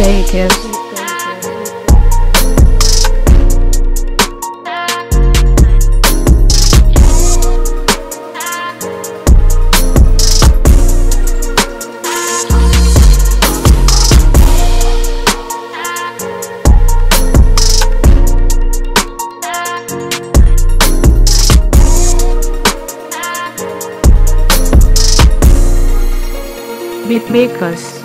Beat Baykers. Beat Baykers.